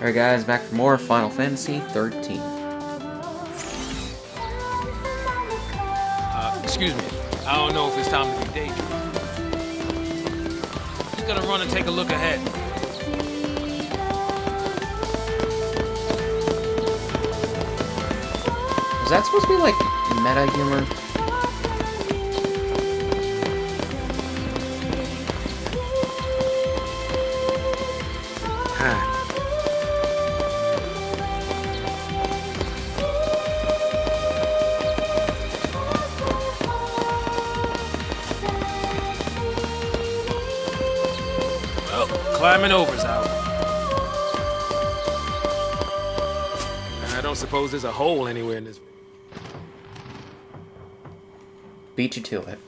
Alright guys, back for more Final Fantasy XIII. Excuse me, I don't know if it's time to be daydreaming. Just gonna run and take a look ahead. Is that supposed to be like meta humor? Climbing over's out. I don't suppose there's a hole anywhere in this. Beat you to it.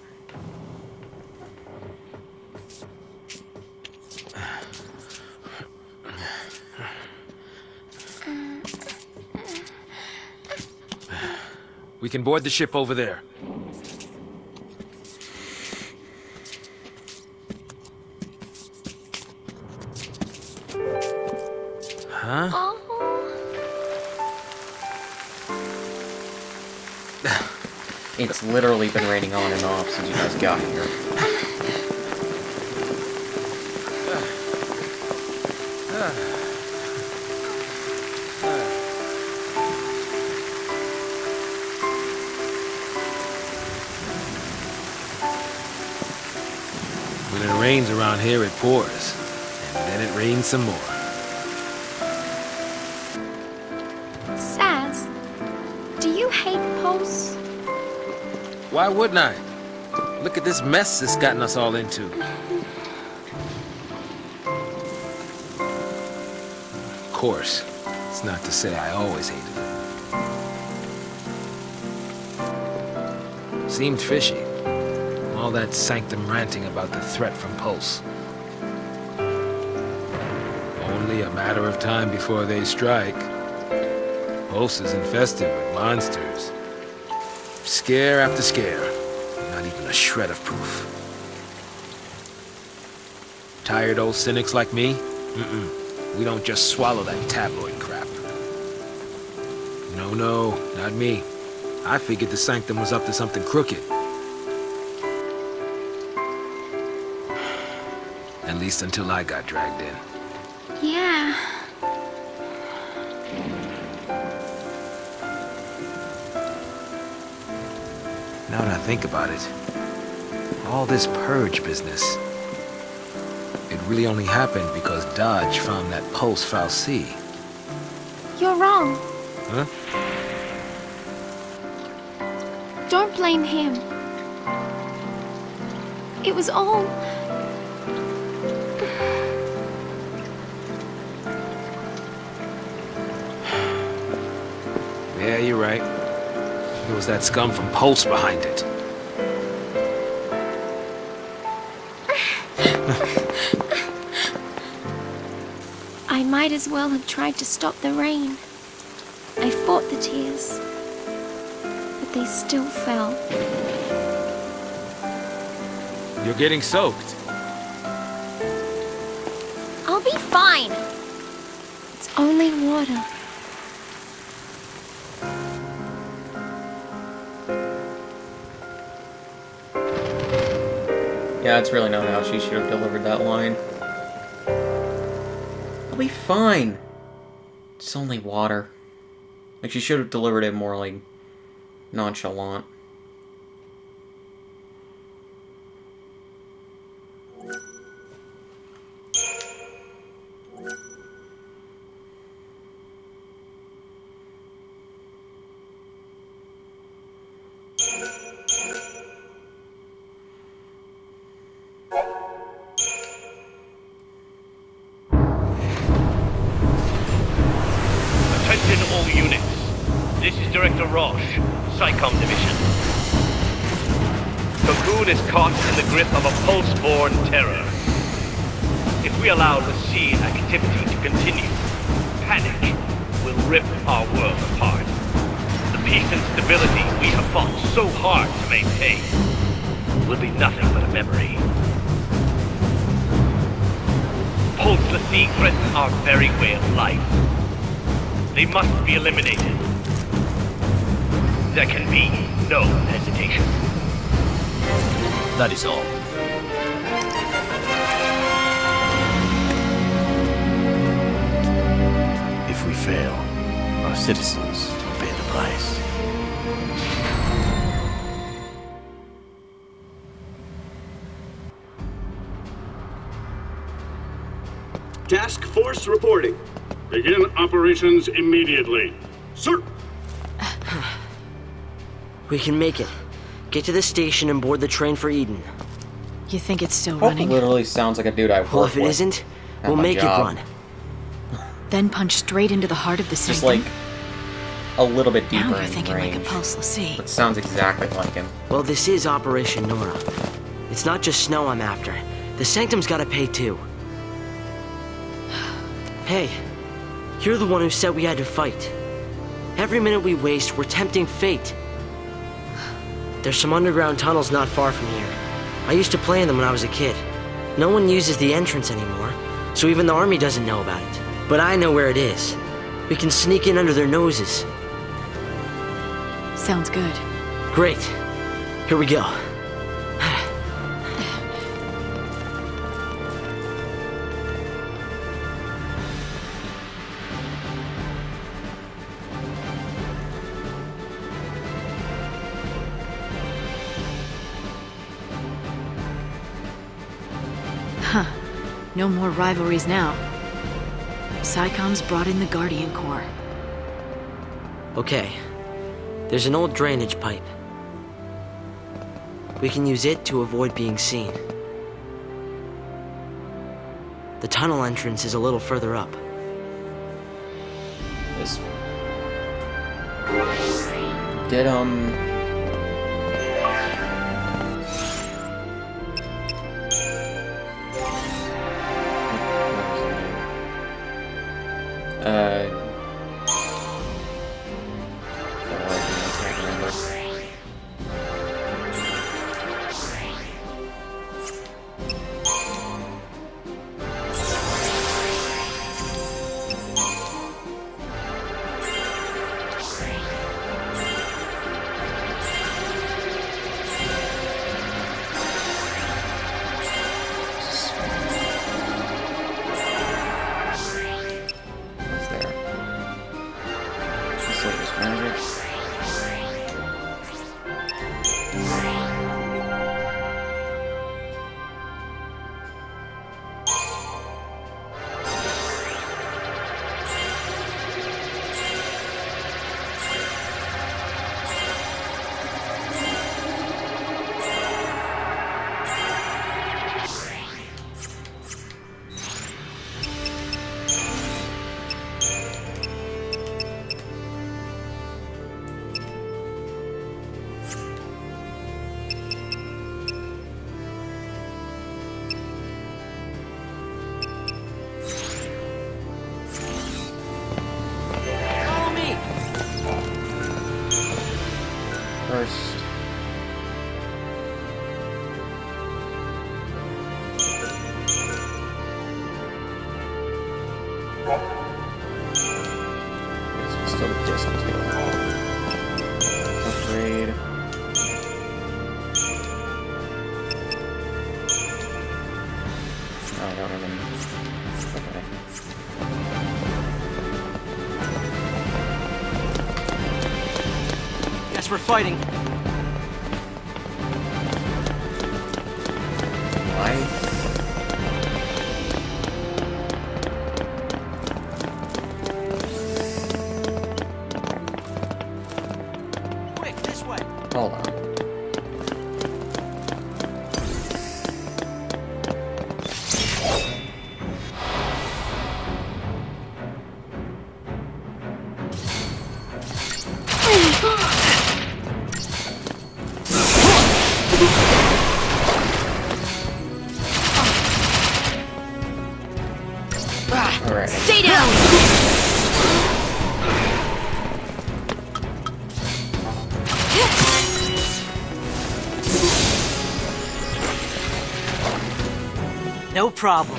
We can board the ship over there. It's literally been raining on and off since you guys got here. When it rains around here, it pours. And then it rains some more. Sazh, do you hate Pulse? Why wouldn't I? Look at this mess it's gotten us all into. Of course, it's not to say I always hated it. Seemed fishy. All that Sanctum ranting about the threat from Pulse. Only a matter of time before they strike. Pulse is infested with monsters. Scare after scare, not even a shred of proof. Tired old cynics like me? Mm-mm. We don't just swallow that tabloid crap. No, not me. I figured the Sanctum was up to something crooked. At least until I got dragged in. Yeah. Now that I think about it, all this purge business, it really only happened because Dodge found that Pulse fal'Cie. You're wrong. Huh? Don't blame him. It was all... Yeah, you're right. It was that scum from Pulse behind it. I might as well have tried to stop the rain. I fought the tears, but they still fell. You're getting soaked. I'll be fine. It's only water. Yeah, it's really not how she should have delivered that line. I'll be fine. It's only water. Like, she should have delivered it more, like, nonchalant. Psicom division. Cocoon is caught in the grip of a pulse-borne terror. If we allow the l'Cie activity to continue, panic will rip our world apart. The peace and stability we have fought so hard to maintain will be nothing but a memory. holds the secret to our very way of life. They must be eliminated. There can be no hesitation. That is all. If we fail, our citizens will pay the price. Task force reporting. Begin operations immediately. Sir! We can make it. Get to the station and board the train for Eden. You think it's still running? Hope literally sounds like a dude I work with. Well, if it isn't, we'll make it run. Then punch straight into the heart of the system. Just like a little bit deeper in range. Now you're thinking like a Pulse, l'Cie. It sounds exactly like him. Well, this is Operation Nora. It's not just Snow I'm after. The Sanctum's gotta pay too. Hey, you're the one who said we had to fight. Every minute we waste, we're tempting fate. There's some underground tunnels not far from here. I used to play in them when I was a kid. No one uses the entrance anymore, so even the army doesn't know about it. But I know where it is. We can sneak in under their noses. Sounds good. Great. Here we go. No more rivalries now. Psycom's brought in the Guardian Corps. Okay. There's an old drainage pipe. We can use it to avoid being seen. The tunnel entrance is a little further up. This one. Get him. We're fighting. No problem.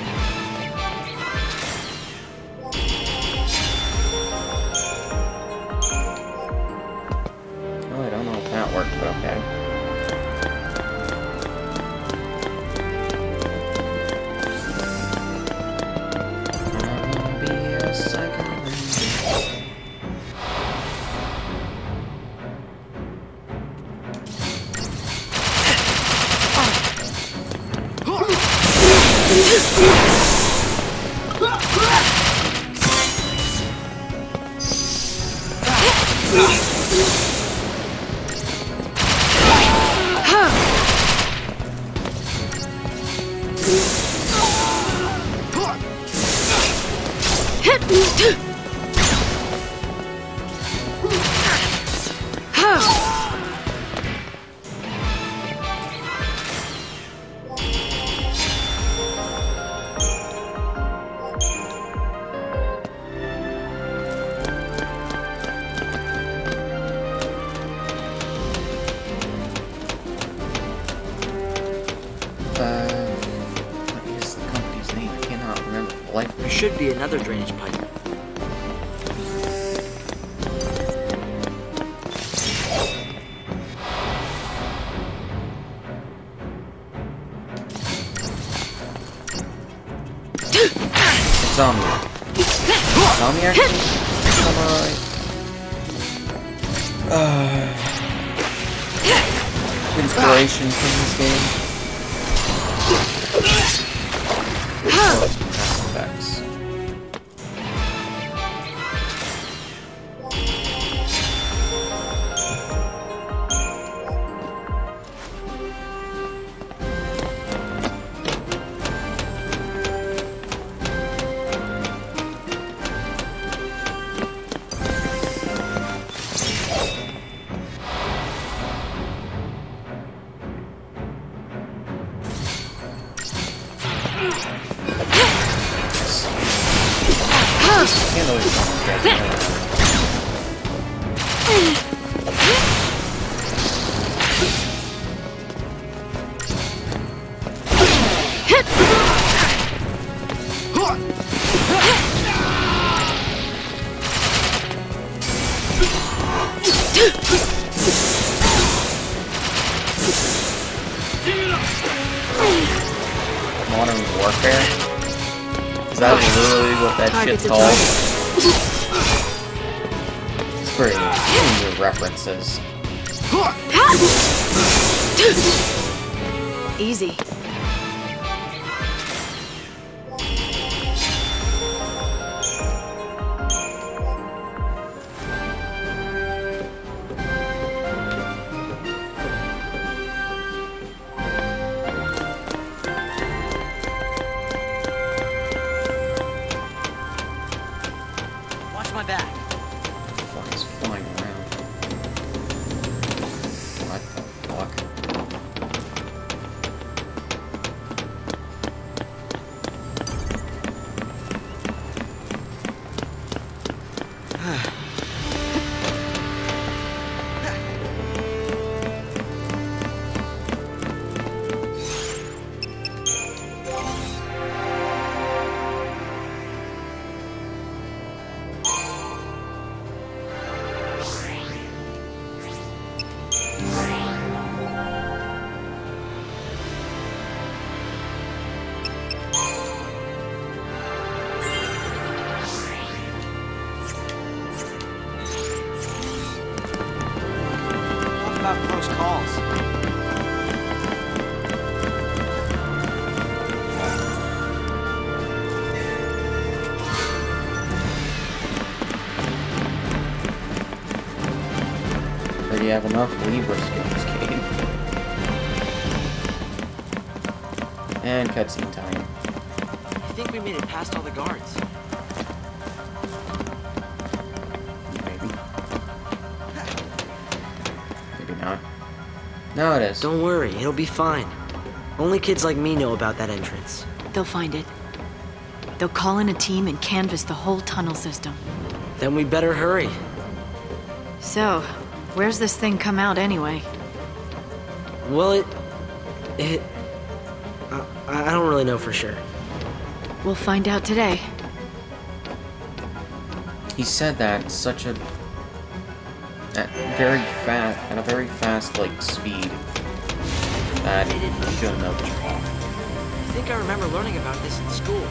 Should be another drainage pipe. It's Omnia. It's Omnia actually? Come on. Inspiration from this game. Effects. It's all. For your references. Easy. Have enough Libra skills, Kate. And cutscene time. I think we made it past all the guards. Maybe. Maybe not. No, it is. Don't worry, it'll be fine. Only kids like me know about that entrance. They'll find it. They'll call in a team and canvass the whole tunnel system. Then we better hurry. So... where's this thing come out anyway? Well, I don't really know for sure. We'll find out today. He said that such at a very fast like speed that he shouldn't know. I think I remember learning about this in school.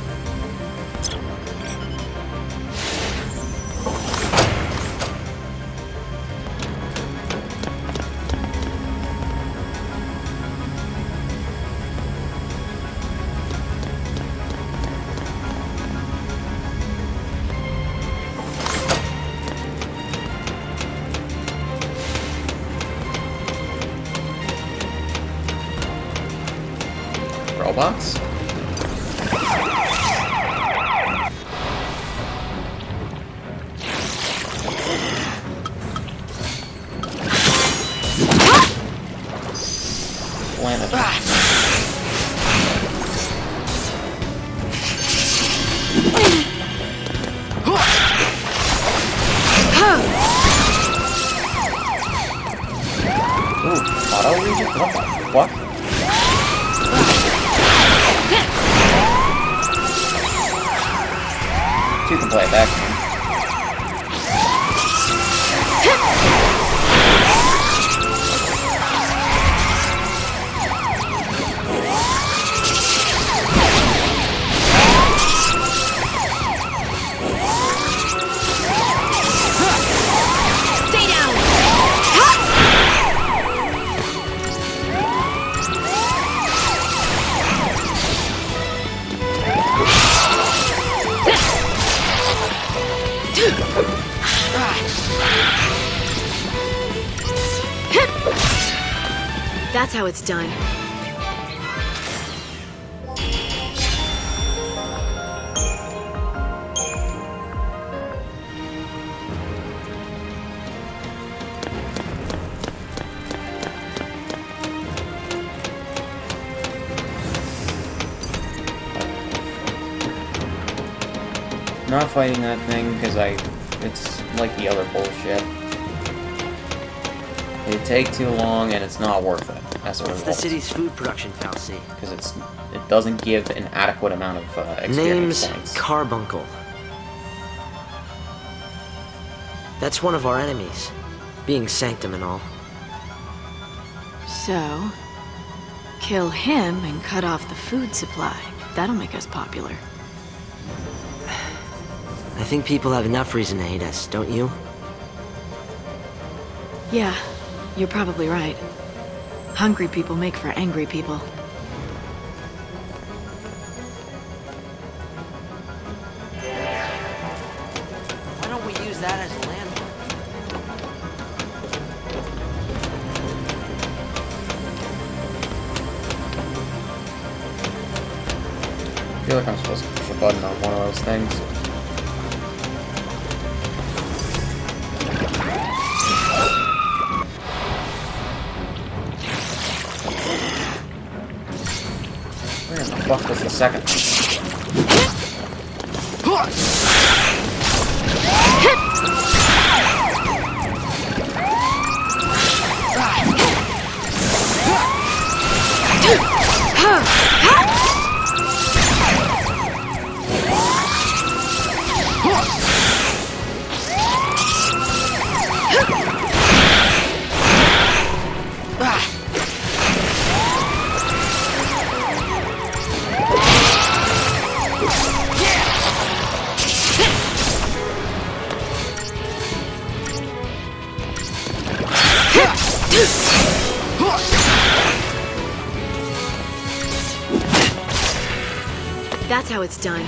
robots. That's how it's done. Not fighting that thing because it's like the other bullshit. It takes too long and it's not worth it. That's the city's food production, fal'Cie. Because it doesn't give an adequate amount of experience points. Name's Carbuncle. That's one of our enemies, being Sanctum and all. So, kill him and cut off the food supply. That'll make us popular. I think people have enough reason to hate us, don't you? Yeah, you're probably right. Hungry people make for angry people. Why don't we use that as a landmark? I feel like I'm supposed to push a button on one of those things. Fuck this a second. That's how it's done.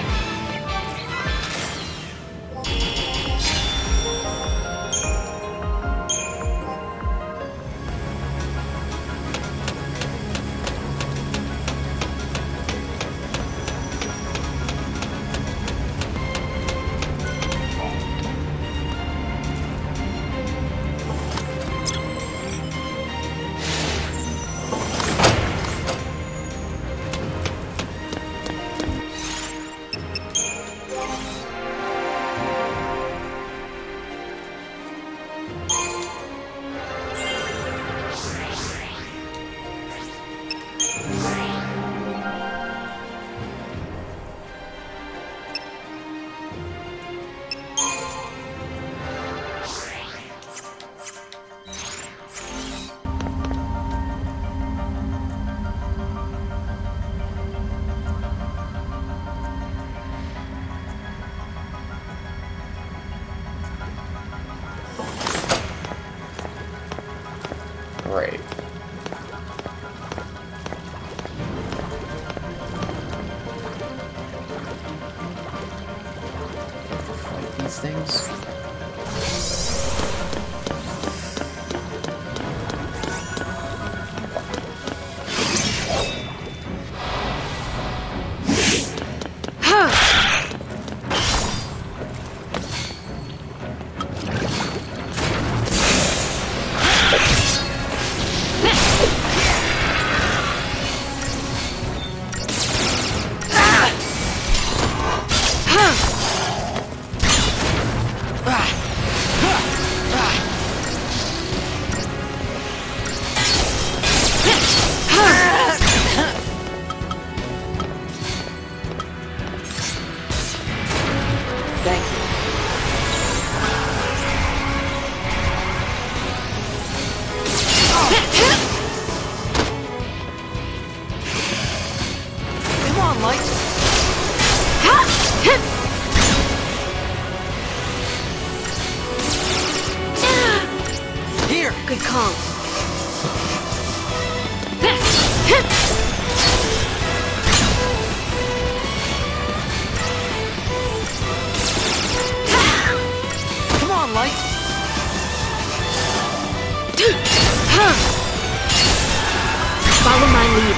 Thank you. Oh. Come on, Lightning. Here. Good call. Come on, Light. Follow my lead.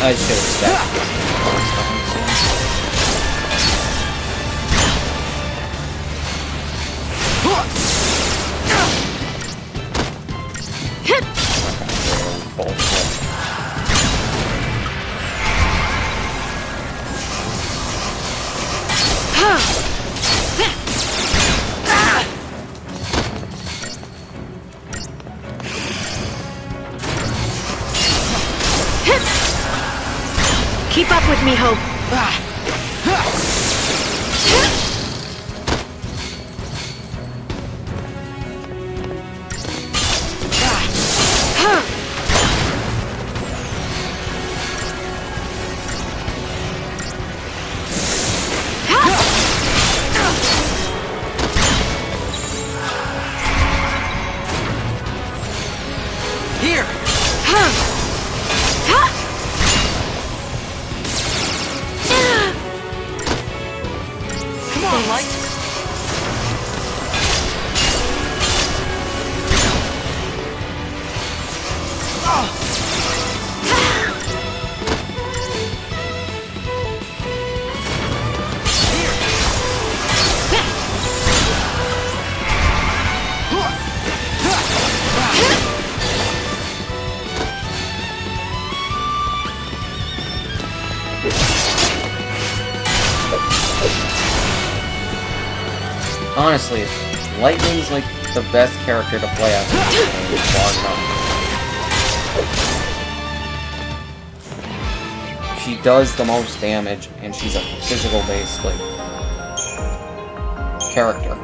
I should have stacked this before I started. Keep up with me, Hope. Honestly, Lightning's like the best character to play as with Psicom. She does the most damage, and she's a physical-based like character.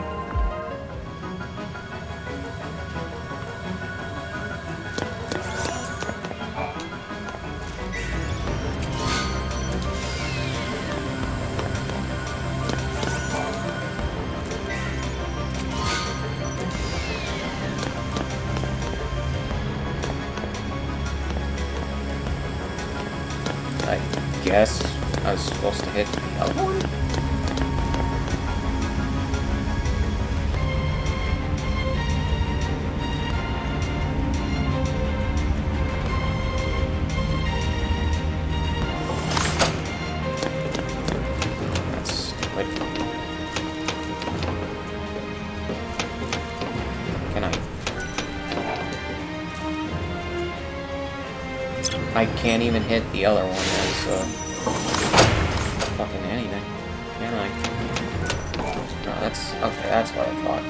Yes, I was supposed to hit the other one. That's stupid. Can I can't even hit the other one, so... fucking anything, can I? No, that's okay. That's what I thought.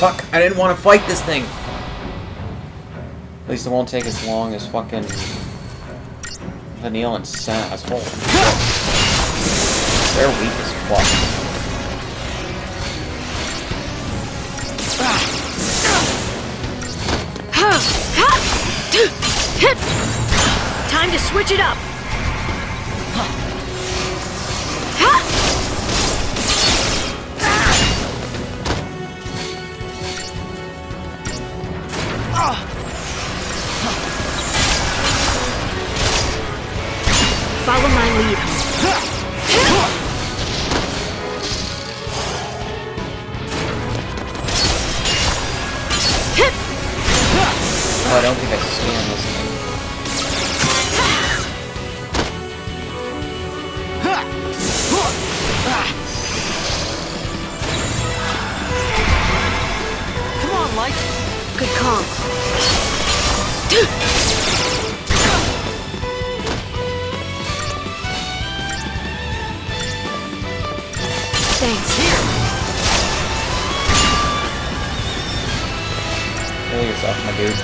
Fuck, I didn't want to fight this thing! At least it won't take as long as fucking Vanille and Sazh. They're weak as fuck. Time to switch it up! Follow my lead. Oh, I don't think I can stand this thing. Come on, Light. Good calm. Thanks. Here. Kill yourself, my dude.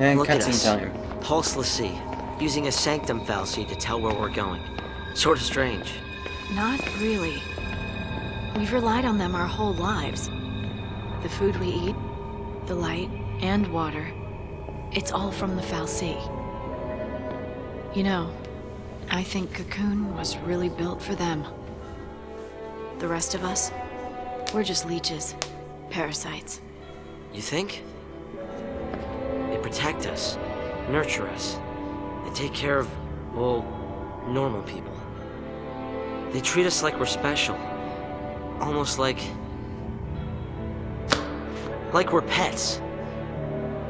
And cutscene time. Pulse l'Cie, using a Sanctum fal'Cie to tell where we're going. Sort of strange. Not really. We've relied on them our whole lives. The food we eat, the light, and water. It's all from the fal'Cie. You know, I think Cocoon was really built for them. The rest of us, we're just leeches, parasites. You think? Protect us, nurture us, and take care of, well, normal people. They treat us like we're special. Almost like we're pets.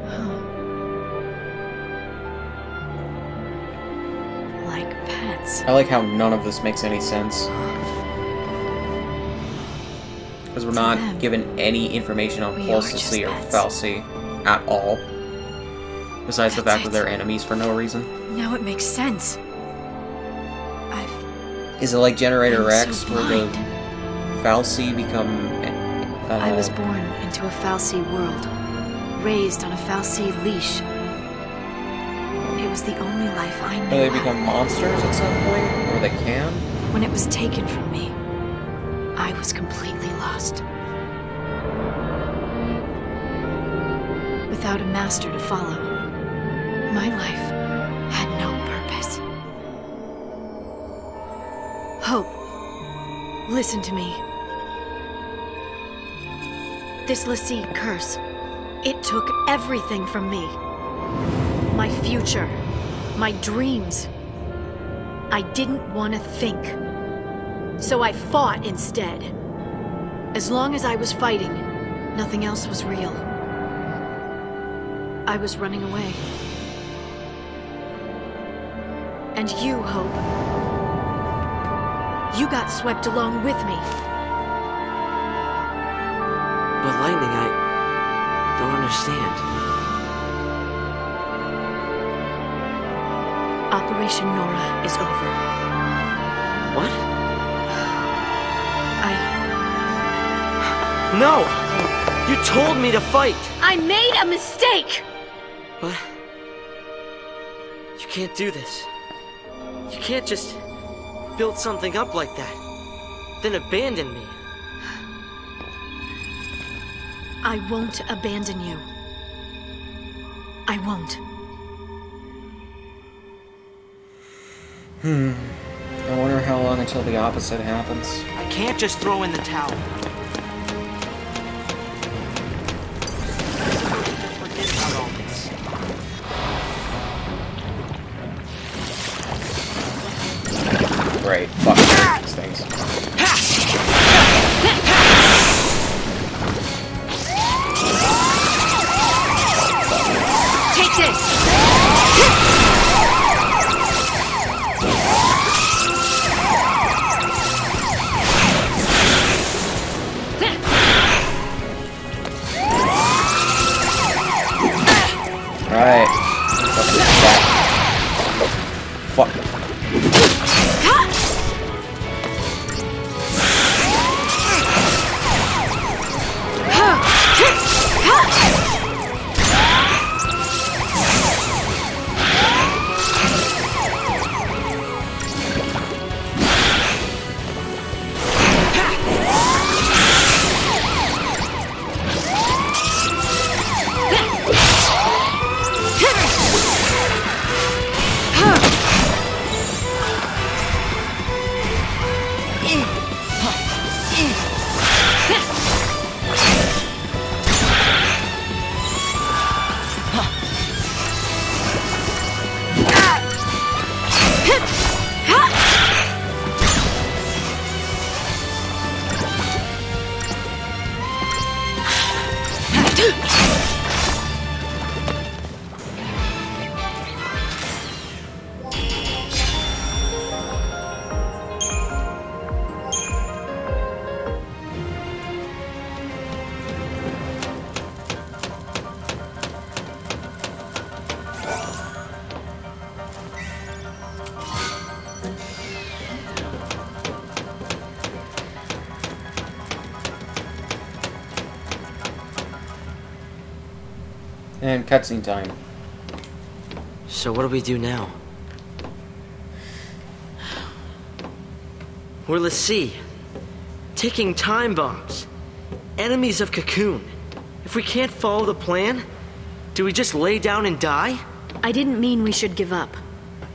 Oh. Like pets. I like how none of this makes any sense. Because we're not given any information on Pulse l'Cie or fal'Cie at all. Besides the fact that they're enemies for no reason. Now it makes sense. Is it like Generator X where the fal'Cie become... I was born into a fal'Cie world, raised on a fal'Cie leash. It was the only life I knew. Do they become monsters at some point? Or they can? When it was taken from me, I was completely lost. Without a master to follow. My life had no purpose. Hope, listen to me. This l'Cie curse, it took everything from me. My future, my dreams. I didn't want to think, so I fought instead. As long as I was fighting, nothing else was real. I was running away. And you, Hope. You got swept along with me. But Lightning, I don't understand. Operation Nora is over. What? No! You told me to fight! I made a mistake! But... you can't do this. You can't just build something up like that, then abandon me. I won't abandon you. I won't. I wonder how long until the opposite happens. I can't just throw in the towel. Great. Fuck these things. Take this. All right. Fuck this. Fuck. And cutscene time. So what do we do now? We're l'Cie, ticking time bombs, enemies of Cocoon. If we can't follow the plan, do we just lay down and die? I didn't mean we should give up.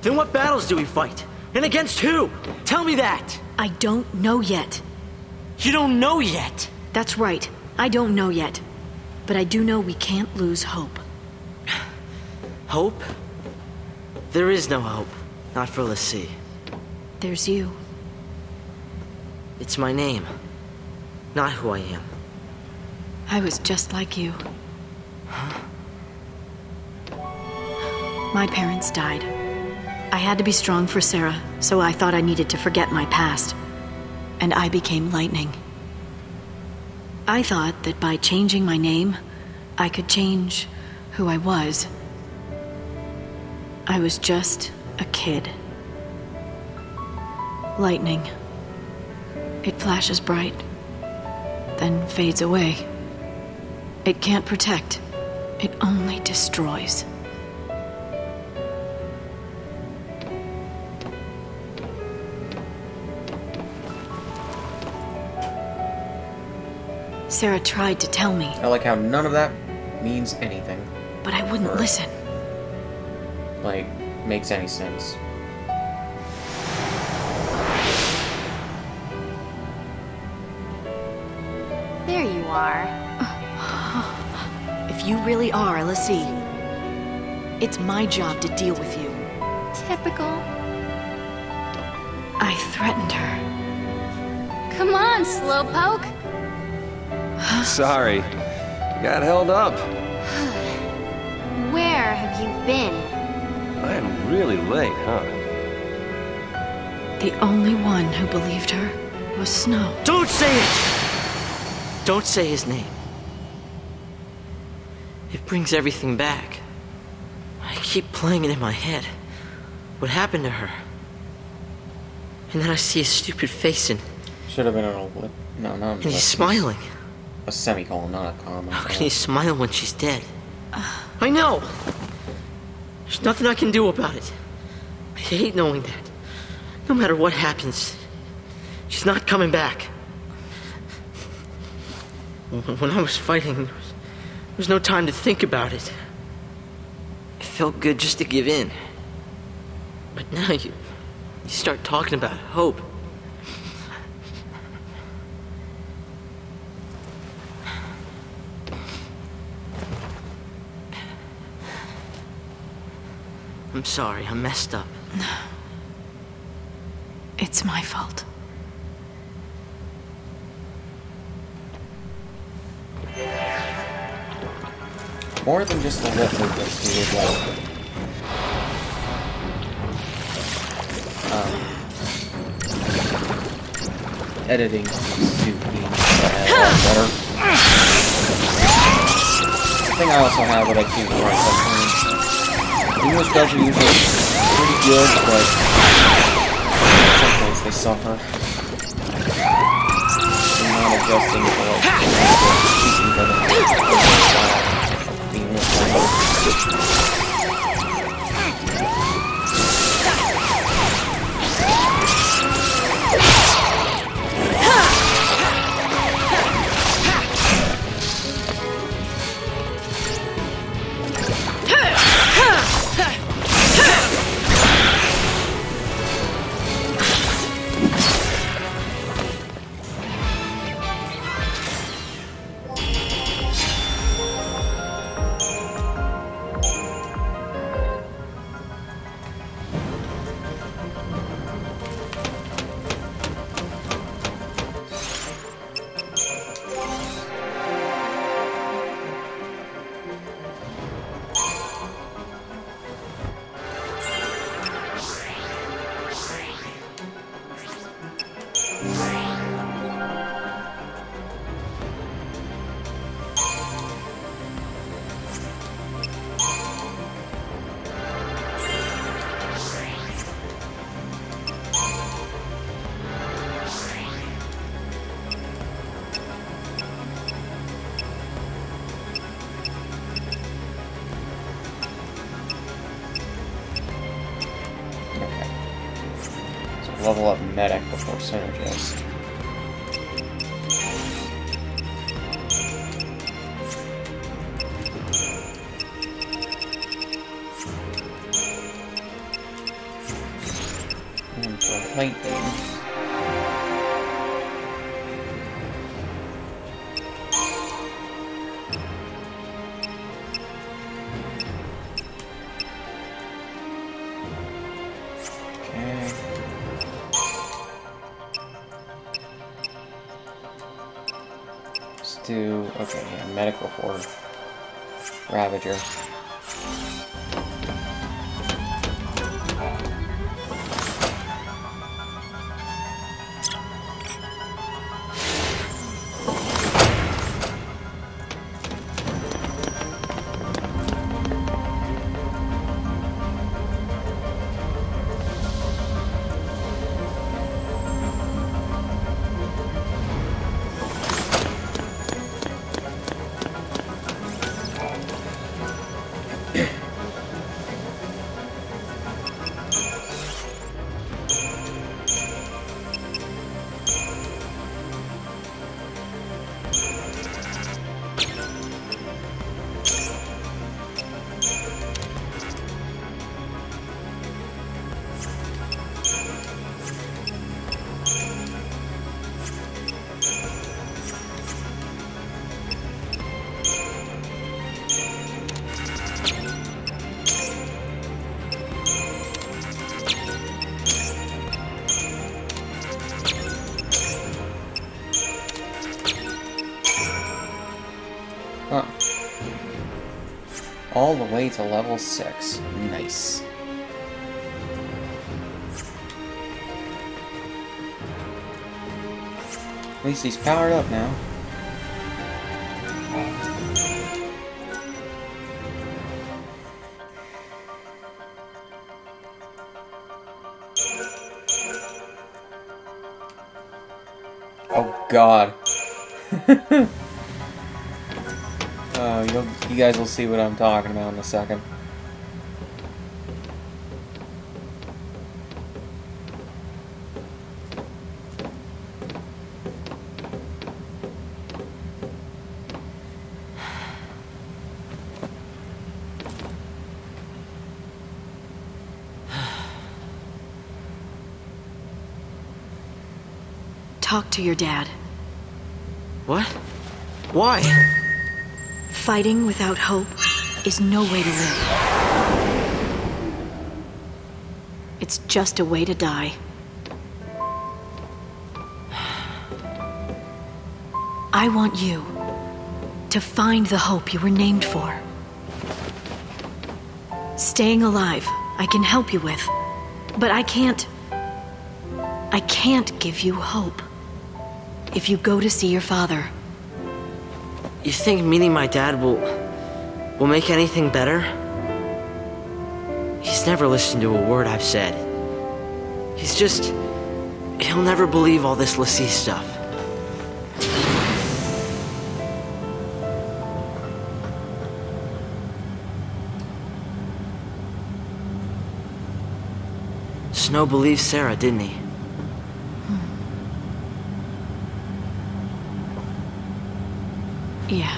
Then what battles do we fight? And against who? Tell me that! I don't know yet. You don't know yet? That's right. I don't know yet. But I do know we can't lose hope. Hope? There is no hope. Not for l'Cie. There's you. It's my name. Not who I am. I was just like you. Huh? My parents died. I had to be strong for Serah, so I thought I needed to forget my past. And I became Lightning. I thought that by changing my name, I could change who I was. I was just a kid. Lightning. It flashes bright, then fades away. It can't protect. It only destroys. Serah tried to tell me. I like how none of that means anything. But I wouldn't listen. Like, makes any sense. There you are. If you really are l'Cie, it's my job to deal with you. Typical. I threatened her. Come on, Slowpoke. Sorry. Got held up. Where have you been? I'm really late, huh? The only one who believed her was Snow. Don't say it! Don't say his name. It brings everything back. I keep playing it in my head. What happened to her? And then I see his stupid face and... Should have been an old... No, no. And he's smiling. A semicolon, not a comma. How can he smile when she's dead? I know! There's nothing I can do about it. I hate knowing that. No matter what happens, she's not coming back. When I was fighting, there was no time to think about it. It felt good just to give in. But now you start talking about hope. I'm sorry, I messed up. No. It's my fault. More than just the lip movements you would like. Editing suit me better. I think I also have what I keep the right time. English dubs are usually pretty good, but sometimes they suffer. They're not adjusting for the English Level up medic before synergist. And for lightning. Medical for Ravager. all the way to level 6. Nice. At least he's powered up now. Oh god. You guys will see what I'm talking about in a second. Talk to your dad. What? Why? Fighting without hope is no way to live. It's just a way to die. I want you to find the hope you were named for. Staying alive, I can help you with, but I can't give you hope if you go to see your father. You think meeting my dad will make anything better? He's never listened to a word I've said. He's just... he'll never believe all this l'Cie stuff. Snow believed Serah, didn't he? Yeah.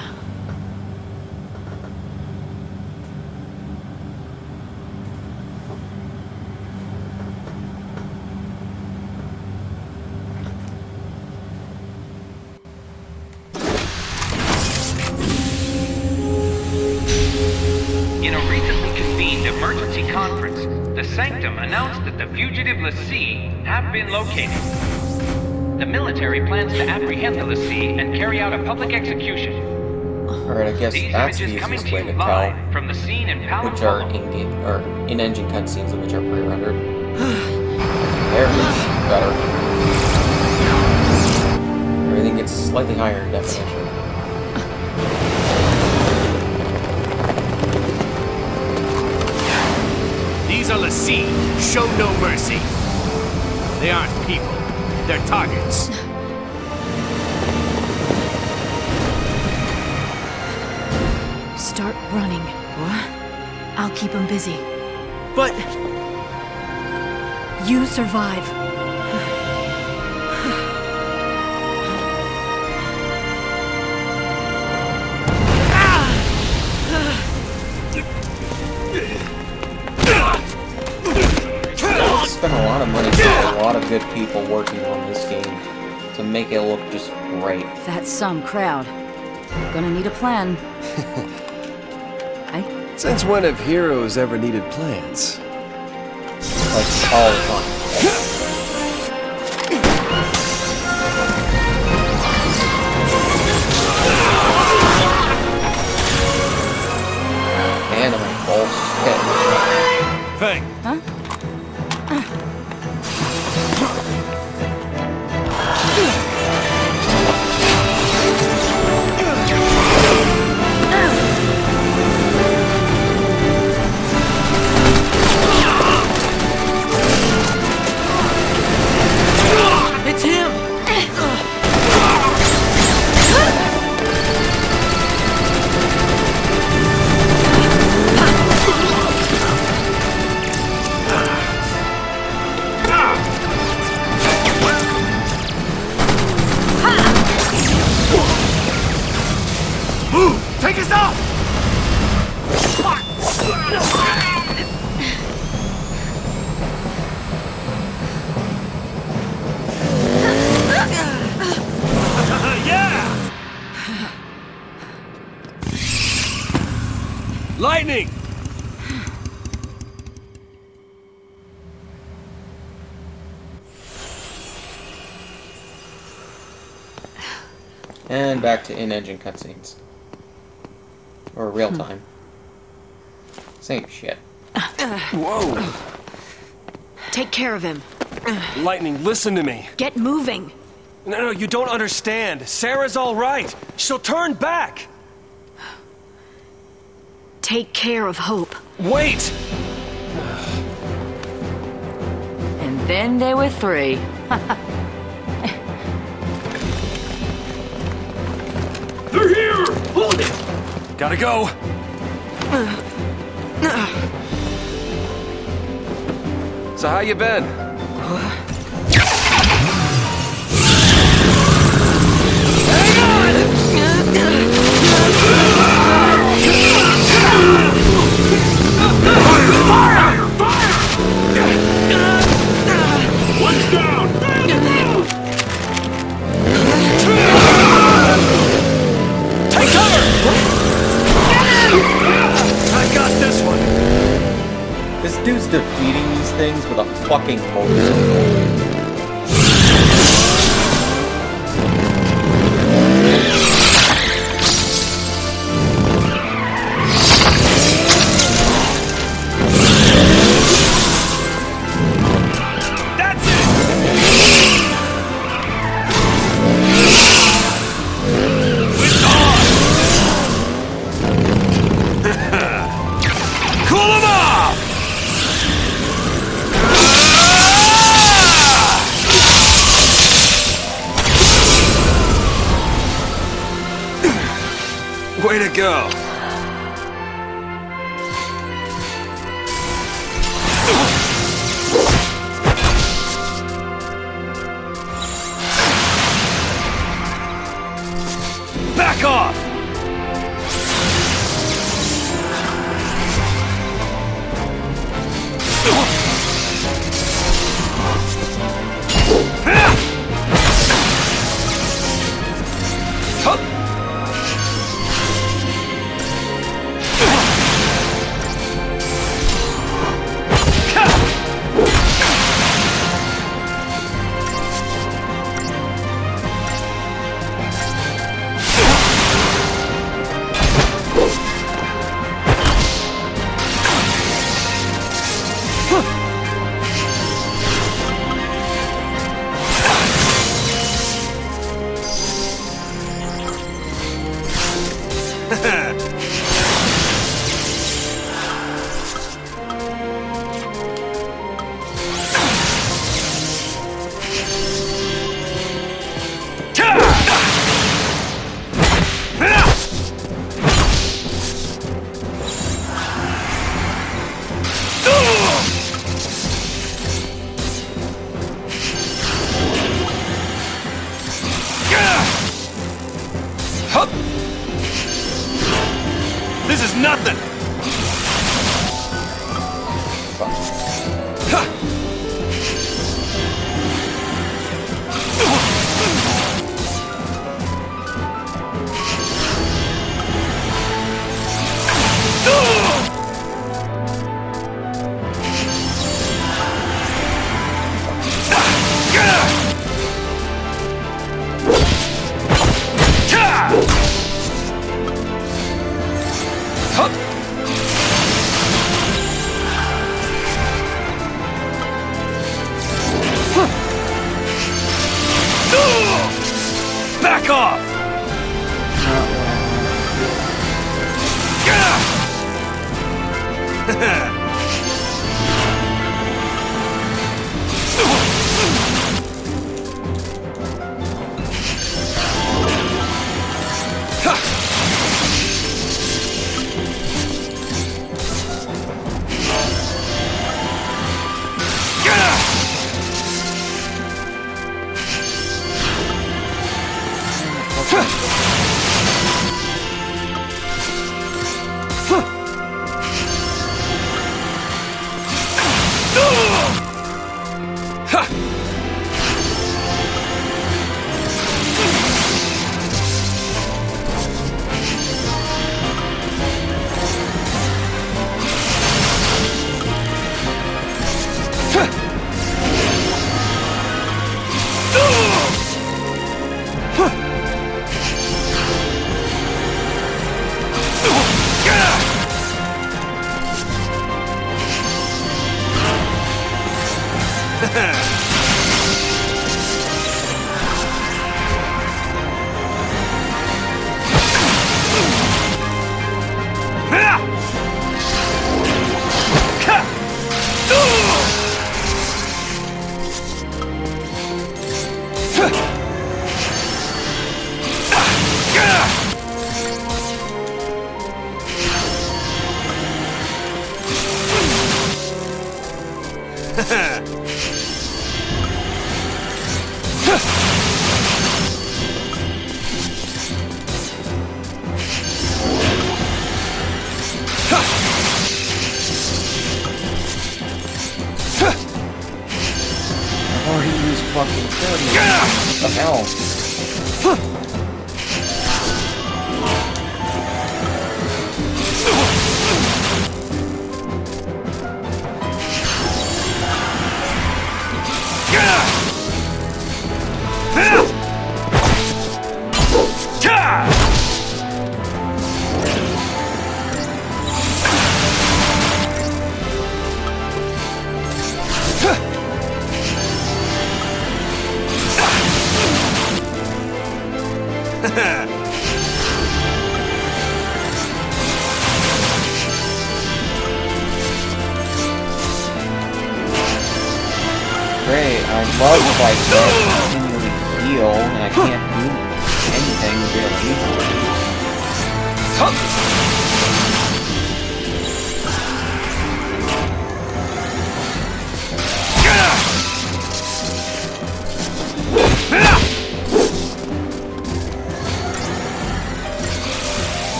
In a recently convened emergency conference, the Sanctum announced that the fugitive l'Cie have been located. The military plans to apprehend the l'Cie and carry out a public execution. Alright, I guess these that's the easiest way to tell from the scene in which are in-game or in-engine cutscenes and which are pre-rendered. There it is. Better. Everything gets slightly higher in definition. These are l'Cie. Show no mercy. They aren't people. They're targets. Start running. What? I'll keep them busy. But... you survive. Spent a lot of money for a lot of good people working on this game to make it look just great. That's some crowd. Gonna need a plan. Since when have heroes ever needed plans? Like all the time. Anime bullshit. Hey. Huh? Lightning! And back to in-engine cutscenes. Or real time. Save shit. Whoa! Take care of him. Lightning, listen to me. Get moving. No, no, you don't understand. Sarah's all right. She'll turn back. Take care of Hope. Wait! And then they were three. They're here! Hold it! Gotta go. So how you been? This dude's defeating these things with a fucking pole. That's it. It's on. Cool him off. Way to go! Back off! Hup!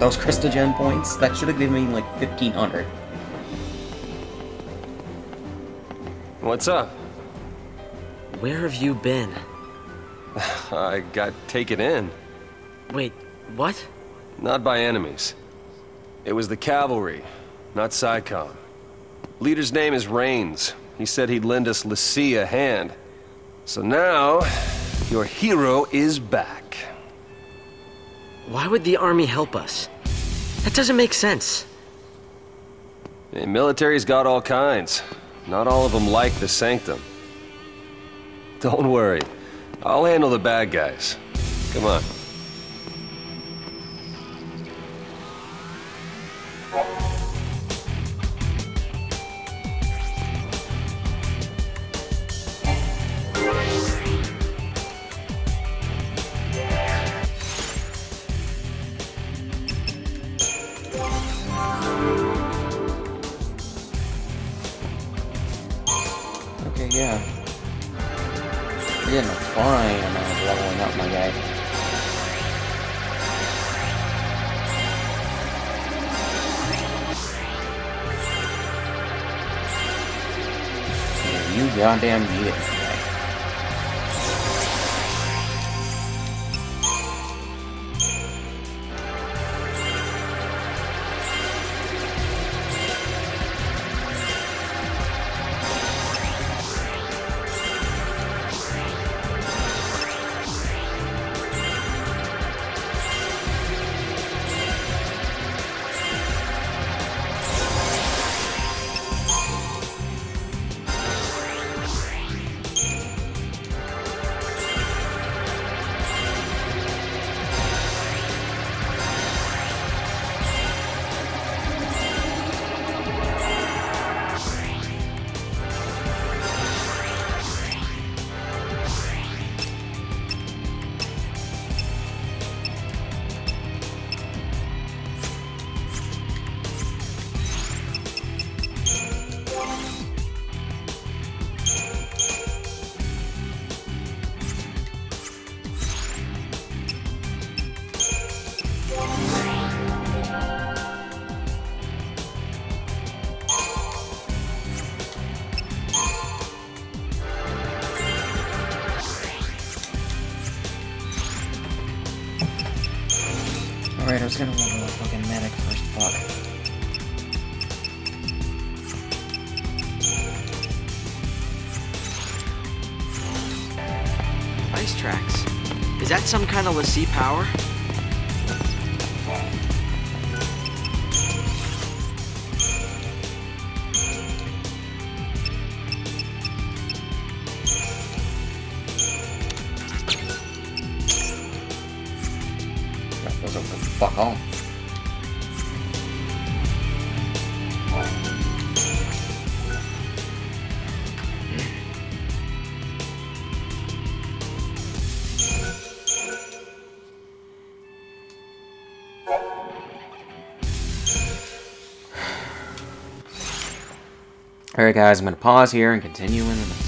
Those Crystal Gem points, that should have given me like 1,500. What's up? Where have you been? I got taken in. Wait, what? Not by enemies. It was the cavalry, not Psicom. Leader's name is Raines. He said he'd lend us l'Cie a hand. So now, your hero is back. Why would the army help us? That doesn't make sense. The military's got all kinds. Not all of them like the Sanctum. Don't worry. I'll handle the bad guys. Come on. Goddamn need it. I was gonna want a fucking medic first, fuck. Ice tracks. Is that some kind of l'Cie power? Alright guys, I'm going to pause here and continue in the